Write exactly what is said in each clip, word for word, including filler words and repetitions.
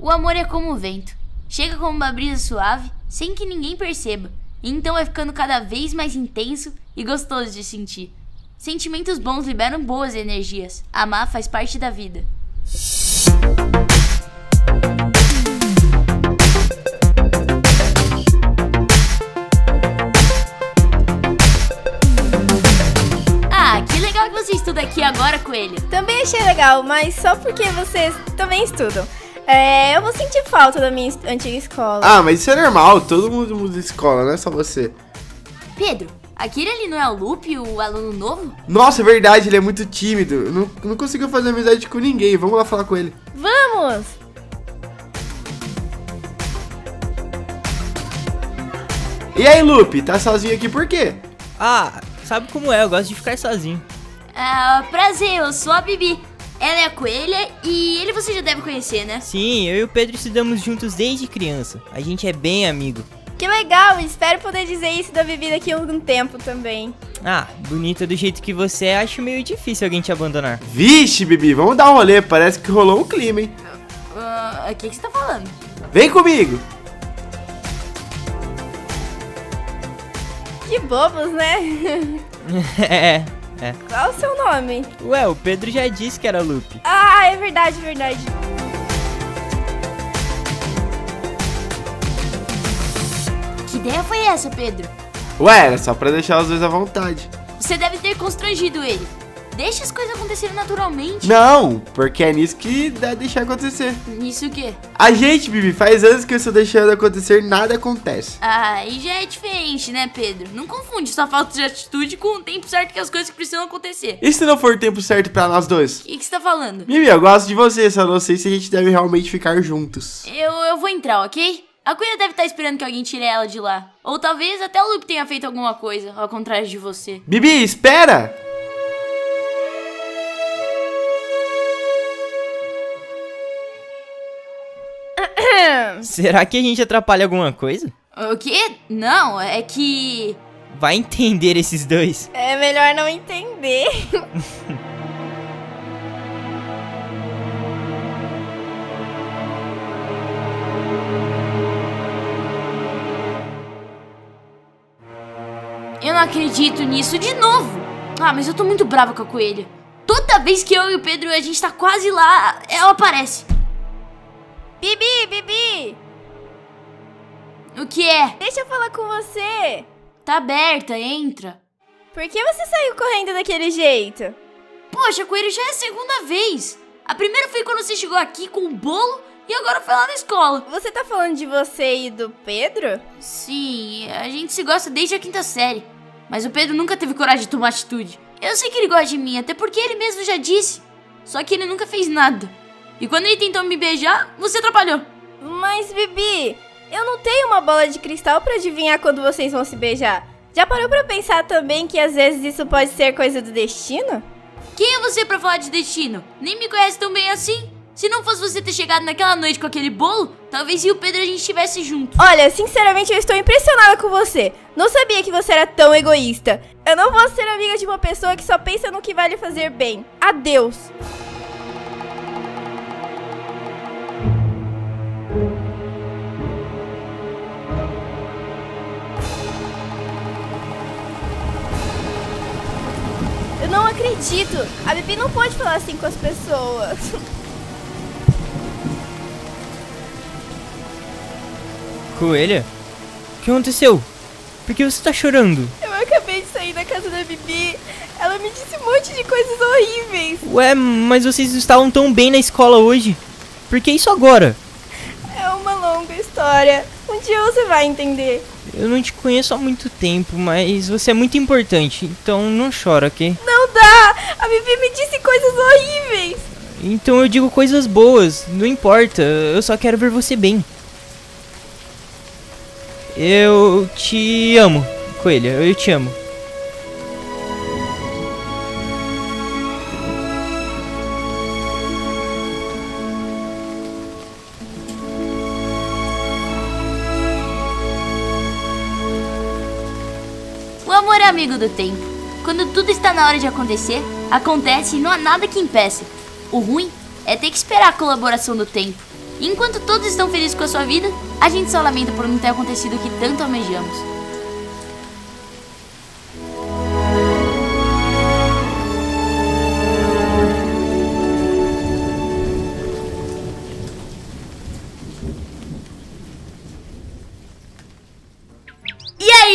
O amor é como o vento. Chega como uma brisa suave, sem que ninguém perceba. E então vai ficando cada vez mais intenso e gostoso de sentir. Sentimentos bons liberam boas energias. Amar faz parte da vida. Ah, que legal que você estuda aqui agora, Coelho. Também achei legal, mas só porque vocês também estudam. É, eu vou sentir falta da minha antiga escola. Ah, mas isso é normal, todo mundo muda de escola, não é só você. Pedro, aquele ali não é o Lupe, o aluno novo? Nossa, é verdade, ele é muito tímido. Não, não conseguiu fazer amizade com ninguém, vamos lá falar com ele. Vamos! E aí, Lupe, tá sozinho aqui por quê? Ah, sabe como é, eu gosto de ficar sozinho. Ah, prazer, eu sou a Bibi. Ela é a Coelha e ele você já deve conhecer, né? Sim, eu e o Pedro estudamos juntos desde criança. A gente é bem amigo. Que legal, espero poder dizer isso da Bibi daqui a algum tempo também. Ah, bonita do jeito que você é, acho meio difícil alguém te abandonar. Vixe, Bibi, vamos dar um rolê, parece que rolou um clima, hein? O uh, uh, que, que você tá falando? Vem comigo! Que bobos, né? É... É. Qual o seu nome? Ué, o Pedro já disse que era Lupe. Ah, é verdade, é verdade. Que ideia foi essa, Pedro? Ué, era só pra deixar os dois à vontade. Você deve ter constrangido ele. Deixa as coisas acontecerem naturalmente. Não, porque é nisso que dá deixar acontecer. Nisso o quê? A gente, Bibi, faz anos que eu estou deixando acontecer, nada acontece. Ah, e já é diferente, né, Pedro? Não confunde sua falta de atitude com o tempo certo que as coisas precisam acontecer. E se não for o tempo certo pra nós dois? O que, que você tá falando? Bibi, eu gosto de você, só não sei se a gente deve realmente ficar juntos. Eu, eu vou entrar, ok? A Coelha deve estar esperando que alguém tire ela de lá. Ou talvez até o Lupe tenha feito alguma coisa, ao contrário de você. Bibi, espera! Será que a gente atrapalha alguma coisa? O quê? Não, é que... Vai entender esses dois. É melhor não entender. Eu não acredito nisso de novo. Ah, mas eu tô muito brava com a Coelha. Toda vez que eu e o Pedro, a gente tá quase lá, ela aparece. Bibi, Bibi! O que é? Deixa eu falar com você. Tá aberta, entra. Por que você saiu correndo daquele jeito? Poxa, Coelho, já é a segunda vez. A primeira foi quando você chegou aqui com o bolo e agora foi lá na escola. Você tá falando de você e do Pedro? Sim, a gente se gosta desde a quinta série. Mas o Pedro nunca teve coragem de tomar atitude. Eu sei que ele gosta de mim, até porque ele mesmo já disse. Só que ele nunca fez nada. E quando ele tentou me beijar, você atrapalhou. Mas, Bibi, eu não tenho uma bola de cristal pra adivinhar quando vocês vão se beijar. Já parou pra pensar também que às vezes isso pode ser coisa do destino? Quem é você pra falar de destino? Nem me conhece tão bem assim. Se não fosse você ter chegado naquela noite com aquele bolo, talvez eu e o Pedro a gente estivesse junto. Olha, sinceramente eu estou impressionada com você. Não sabia que você era tão egoísta. Eu não vou ser amiga de uma pessoa que só pensa no que vai lhe fazer bem. Adeus. Eu não acredito! A Bibi não pode falar assim com as pessoas. Coelha? O que aconteceu? Por que você tá chorando? Eu acabei de sair da casa da Bibi. Ela me disse um monte de coisas horríveis. Ué, mas vocês estavam tão bem na escola hoje. Por que isso agora? É uma longa história. Um dia você vai entender. Eu não te conheço há muito tempo, mas você é muito importante. Então não chora, ok? Não dá! A Bibi me disse coisas horríveis. Então eu digo coisas boas. Não importa. Eu só quero ver você bem. Eu te amo, Coelha. Eu te amo. Amigo do tempo. Quando tudo está na hora de acontecer, acontece e não há nada que impeça. O ruim é ter que esperar a colaboração do tempo. E enquanto todos estão felizes com a sua vida, a gente só lamenta por não ter acontecido o que tanto almejamos.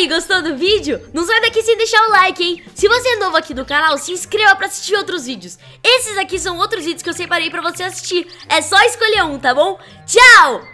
Gostou do vídeo? Não sai daqui sem deixar o like, hein? Se você é novo aqui no canal, se inscreva pra assistir outros vídeos. Esses aqui são outros vídeos que eu separei pra você assistir. É só escolher um, tá bom? Tchau!